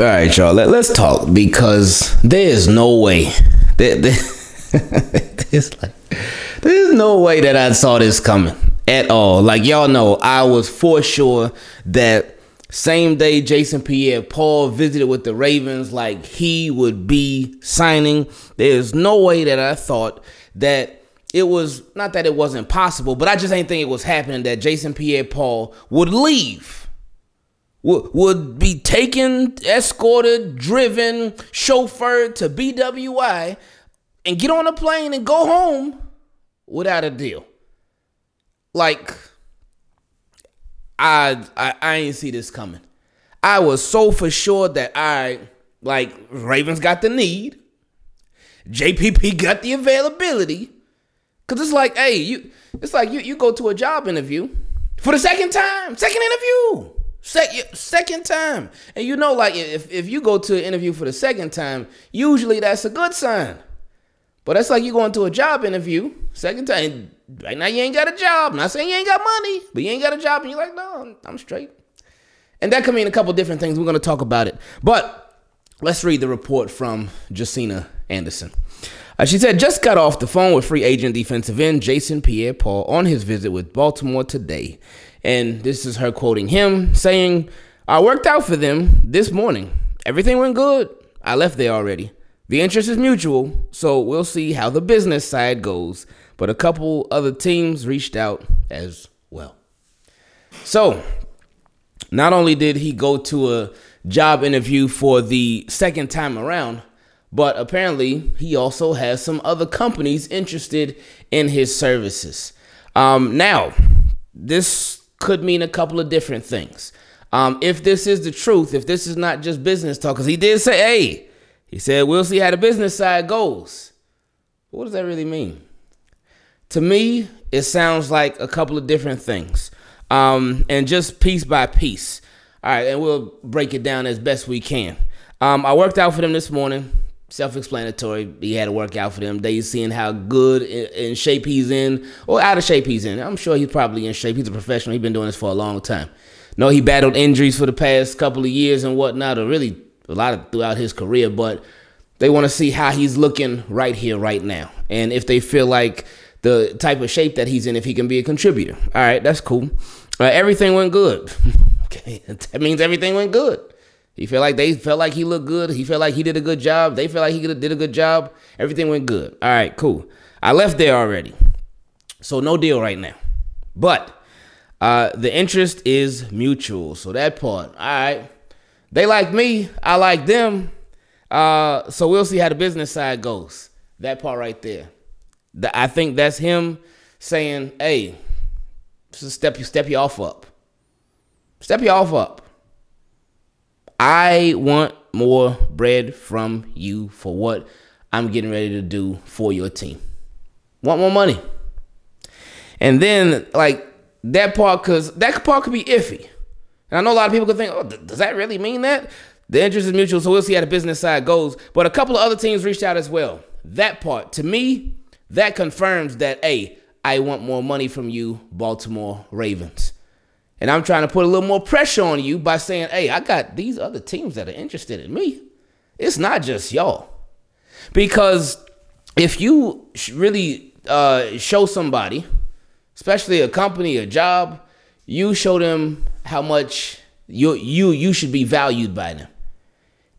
All right, y'all. Let's talk, because there is no way. There's no way that I saw this coming at all. Like, y'all know, I was for sure that same day Jason Pierre-Paul visited with the Ravens, like, he would be signing. There's no way that I thought that it was, not that it wasn't possible, but I just ain't think it was happening that Jason Pierre-Paul would leave, would be taken, escorted, driven, chauffeured to BWI and get on a plane and go home without a deal. Like, I ain't see this coming. I was so for sure that like, Ravens got the need, JPP got the availability. Cause it's like, hey, you go to a job interview for the second time, second time, and you know, like, if you go to an interview for the second time, usually that's a good sign. But that's like you going to a job interview second time. Right now you ain't got a job. I'm not saying you ain't got money, but you ain't got a job, and you're like, no, I'm straight. And that could mean a couple different things. We're gonna talk about it, but let's read the report from Jacina Anderson. She said, just got off the phone with free agent defensive end Jason Pierre-Paul on his visit with Baltimore today. And this is her quoting him, saying, I worked out for them this morning. Everything went good. I left there already. The interest is mutual, so we'll see how the business side goes. But a couple other teams reached out as well. So not only did he go to a job interview for the second time around, but apparently he also has some other companies interested in his services. Now, this could mean a couple of different things. If this is the truth, if this is not just business talk, because he did say, hey, he said, we'll see how the business side goes. What does that really mean? To me, it sounds like a couple of different things, and just piece by piece. All right, and we'll break it down as best we can. I worked out for them this morning. Self-explanatory. He had to work out for them. They seeing how good in shape he's in, or out of shape he's in. I'm sure he's probably in shape. He's a professional. He's been doing this for a long time. No, he battled injuries for the past couple of years and whatnot, or really a lot of throughout his career, but they want to see how he's looking right here, right now. And if they feel like the type of shape that he's in, if he can be a contributor. All right, that's cool. Everything went good. Okay, that means everything went good. He felt like they felt like he looked good. He felt like he did a good job. They felt like he did a good job. Everything went good. All right, cool. I left there already, so no deal right now. But the interest is mutual, so that part, all right. They like me. I like them. So we'll see how the business side goes. That part right there. I think that's him saying, hey, just step your offer up. Step your offer up. I want more bread from you for what I'm getting ready to do for your team. Want more money. And then, like, that part, because that part could be iffy. And I know a lot of people could think, oh, does that really mean that? The interest is mutual, so we'll see how the business side goes. But a couple of other teams reached out as well. That part, to me, that confirms that, hey, I want more money from you, Baltimore Ravens. And I'm trying to put a little more pressure on you by saying, hey, I got these other teams that are interested in me. It's not just y'all. Because if you really show somebody, especially a company, a job, you show them how much you should be valued by them.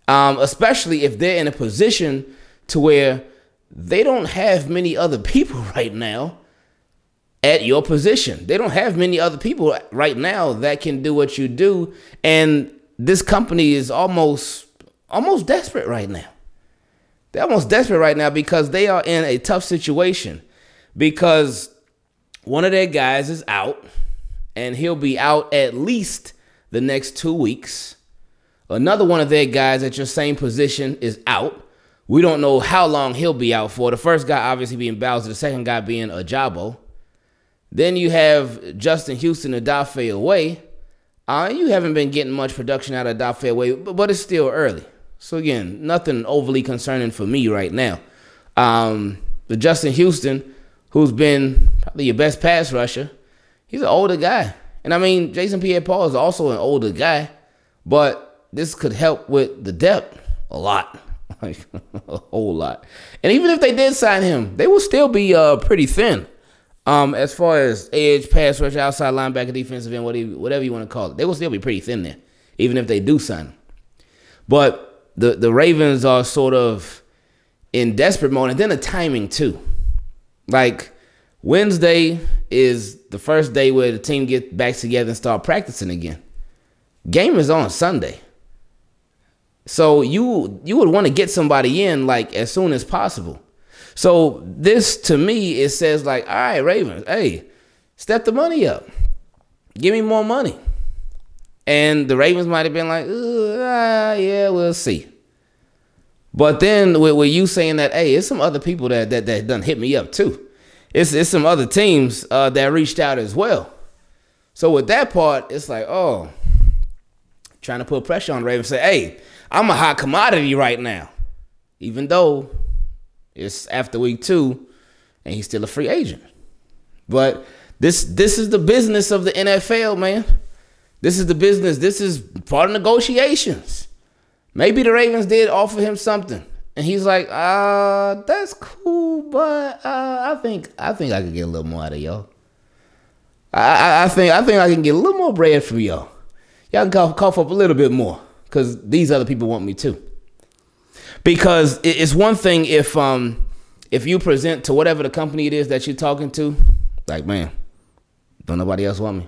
Especially if they're in a position to where they don't have many other people right now at your position. They don't have many other people right now that can do what you do. And this company is almost desperate right now. They're almost desperate right now because they are in a tough situation, because one of their guys is out, and he'll be out at least the next 2 weeks. Another one of their guys at your same position is out. We don't know how long he'll be out for. The first guy obviously being Bowser, the second guy being Ajabo. Then you have Justin Houston, Odafe Oweh. You haven't been getting much production out of Odafe Oweh, but it's still early. So again, nothing overly concerning for me right now. But Justin Houston, who's been probably your best pass rusher, he's an older guy. And I mean, Jason Pierre-Paul is also an older guy, but this could help with the depth a lot, like a whole lot. And even if they did sign him, they will still be pretty thin as far as edge, pass rush, outside linebacker, defensive end, whatever you want to call it. They will still be pretty thin there, even if they do sign him. But the Ravens are sort of in desperate mode. And then the timing, too. Like, Wednesday is the first day where the team gets back together and start practicing again. Game is on Sunday. So you would want to get somebody in, like, as soon as possible. So this, to me, it says, like, all right, Ravens, hey, step the money up. Give me more money. And the Ravens might have been like, yeah, we'll see. But then with you saying that, hey, it's some other people that done hit me up, too. It's some other teams that reached out as well. So with that part, it's like, oh, trying to put pressure on the Ravens. Say, hey, I'm a hot commodity right now. Even though it's after week 2 and he's still a free agent. But this is the business of the NFL, man. This is the business. This is part of negotiations. Maybe the Ravens did offer him something. And he's like, that's cool, but I think I can get a little more out of y'all. I think I can get a little more bread from y'all. Y'all can cough up a little bit more because these other people want me too. Because it's one thing if you present to whatever the company it is that you're talking to, like, man, don't nobody else want me.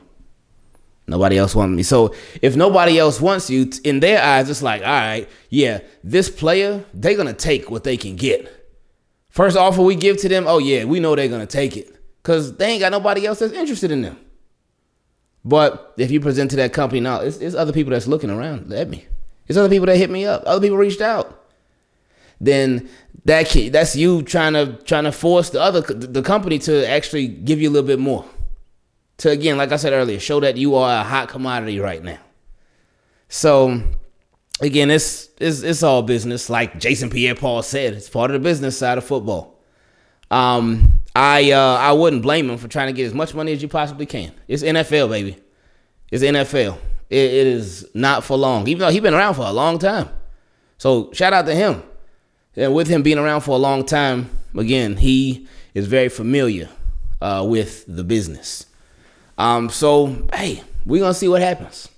Nobody else wants me. So if nobody else wants you, in their eyes, it's like, all right, yeah, this player, they're going to take what they can get. First offer we give to them, oh, yeah, we know they're going to take it because they ain't got nobody else that's interested in them. But if you present to that company, now, it's other people that's looking around at me. It's other people that hit me up. Other people reached out. Then that's you trying to force the company to actually give you a little bit more. To, again, like I said earlier, show that you are a hot commodity right now. So, again, it's all business. Like Jason Pierre-Paul said, it's part of the business side of football. I wouldn't blame him for trying to get as much money as you possibly can. It's NFL, baby. It's NFL. It is not for long, even though he's been around for a long time. So, shout out to him. And with him being around for a long time, again, he is very familiar with the business. So, hey, we're going to see what happens.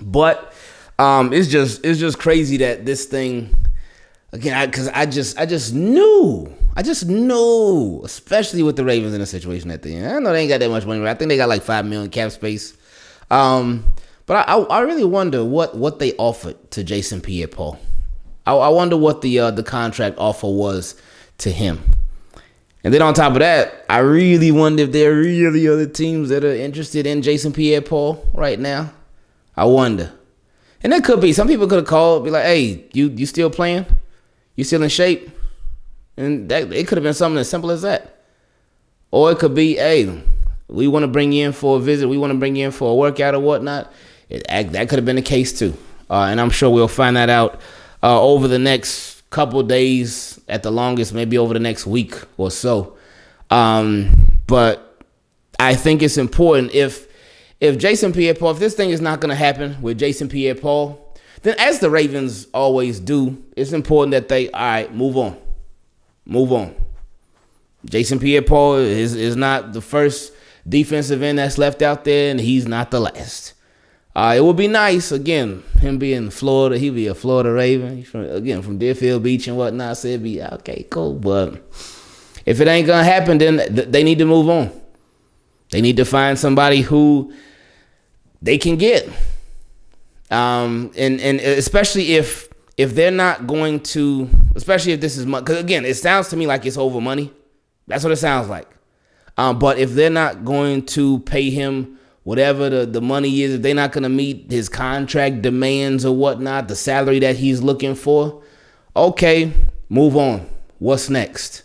But it's just crazy that this thing, again, because I just knew, especially with the Ravens in a situation at the end. I know they ain't got that much money, but I think they got like $5 million cap space. But I really wonder what they offered to Jason Pierre-Paul. I wonder what the contract offer was to him. And then on top of that, I really wonder if there are really other teams that are interested in Jason Pierre-Paul right now. I wonder. And that could be. Some people could have called, be like, hey, you still playing? You still in shape? And it could have been something as simple as that. Or it could be, hey, we want to bring you in for a visit. We want to bring you in for a workout or whatnot. That could have been the case too. And I'm sure we'll find that out over the next couple days at the longest, maybe over the next week or so. But I think it's important if Jason Pierre-Paul, if this thing is not going to happen with Jason Pierre-Paul, then as the Ravens always do, it's important that they, all right, move on. Jason Pierre-Paul is not the first defensive end that's left out there, and he's not the last. It would be nice, again, him being Florida. He'd be a Florida Raven. He's from Deerfield Beach and whatnot. So it'd be, okay, cool. But if it ain't going to happen, then they need to move on. They need to find somebody who they can get. And especially if they're not going to, especially if this is money. Because, again, it sounds to me like it's over money. That's what it sounds like. But if they're not going to pay him whatever the money is, if they're not going to meet his contract demands or whatnot, the salary that he's looking for, okay, move on. What's next?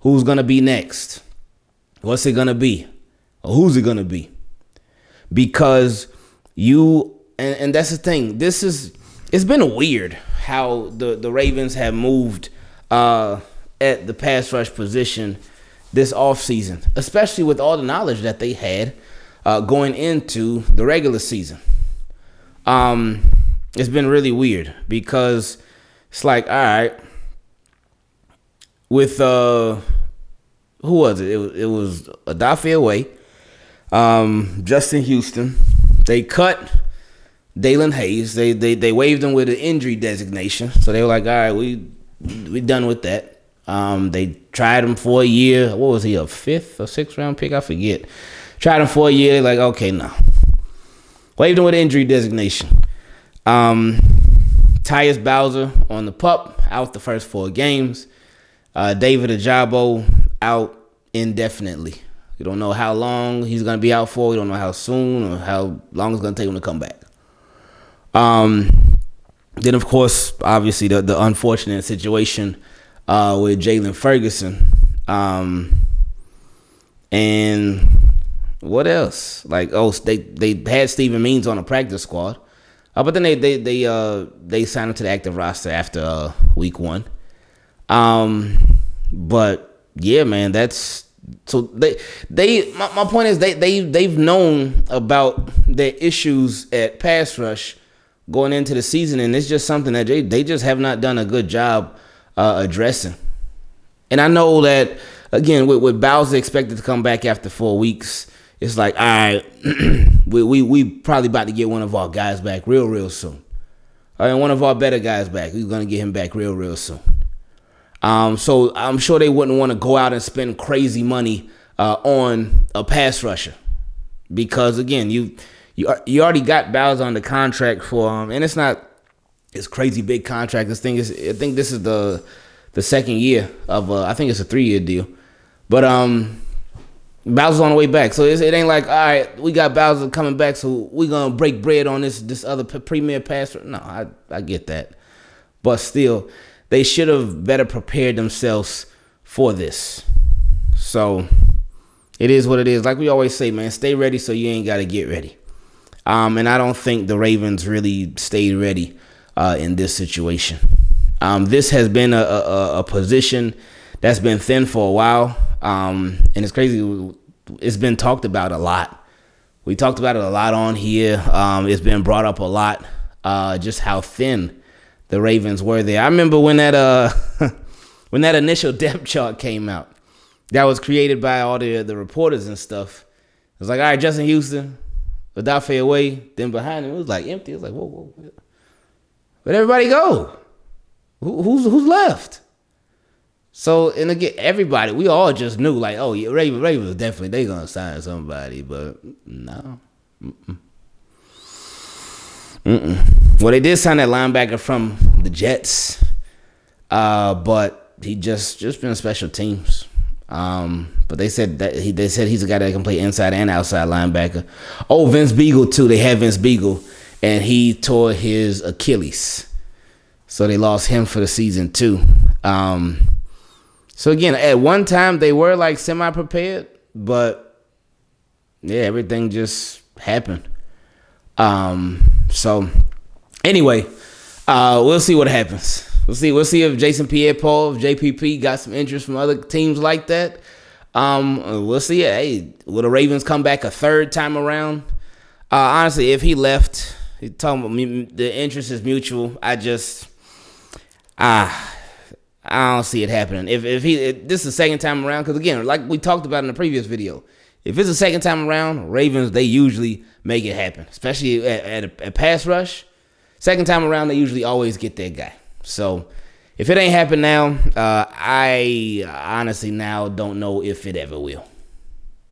Who's going to be next? What's it going to be? Or who's it going to be? Because you, and that's the thing, it's been weird how the Ravens have moved at the pass rush position this offseason, especially with all the knowledge that they had going into the regular season. It's been really weird because it's like, all right, with who was it? It was Odafe Oweh, Justin Houston. They cut Dalen Hayes. They waived him with an injury designation, so they were like, all right, we done with that. They tried him for a year. What was he, a 5th or 6th round pick? I forget. Tried him for a year. Like, okay, no. Waived him with an injury designation. Tyus Bowser on the PUP, out the first 4 games. David Ajabo out indefinitely. We don't know how long he's going to be out for. We don't know how soon or how long it's going to take him to come back. Then, of course, obviously the unfortunate situation with Jaylon Ferguson. And what else? Like, oh, they had Steven Means on a practice squad. But then they signed him to the active roster after week 1. But yeah, man, that's so my point is they've known about their issues at pass rush going into the season, and it's just something that they just have not done a good job addressing. And I know that, again, with Bowser expected to come back after 4 weeks, it's like, all right, we probably about to get one of our guys back real soon. I mean, one of our better guys back. We're going to get him back real soon. So I'm sure they wouldn't want to go out and spend crazy money on a pass rusher because, again, you already got Bowser on the contract for and it's not this crazy big contract. This thing is, I think this is the second year of I think it's a 3-year deal, but Bowser's on the way back, so it ain't like, all right, we got Bowser coming back, so we're gonna break bread on this other premier passer. No, I get that, but still, they should have better prepared themselves for this. So it is what it is. Like we always say, man, stay ready so you ain't gotta get ready. And I don't think the Ravens really stayed ready in this situation. This has been a position that's been thin for a while. And it's crazy. It's been talked about a lot. We talked about it a lot on here. It's been brought up a lot. Just how thin the Ravens were there. I remember when that when that initial depth chart came out, that was created by all the reporters and stuff. It was like, all right, Justin Houston, Odafe Oweh. Then behind him, it was like empty. It was like, whoa. Where'd everybody go? Who's left? So, and again, everybody, we all just knew, like, oh, yeah, Ravens definitely, they going to sign somebody, but no. Well, they did sign that linebacker from the Jets, but he just been on special teams. But they said that they said he's a guy that can play inside and outside linebacker. Oh, Vince Beagle, too. They had Vince Beagle, and he tore his Achilles. So they lost him for the season, too. So again, at one time they were like semi-prepared, but yeah, everything just happened. So anyway, we'll see what happens. We'll see if Jason Pierre-Paul, if JPP got some interest from other teams like that. We'll see. Hey, will the Ravens come back a third time around? Honestly, if he left, he's talking about me, the interest is mutual. I don't see it happening. If this is the second time around, because again, like we talked about in the previous video, if it's the second time around, Ravens, they usually make it happen, especially at a pass rush. Second time around, they usually always get that guy. So if it ain't happened now, I honestly now don't know if it ever will.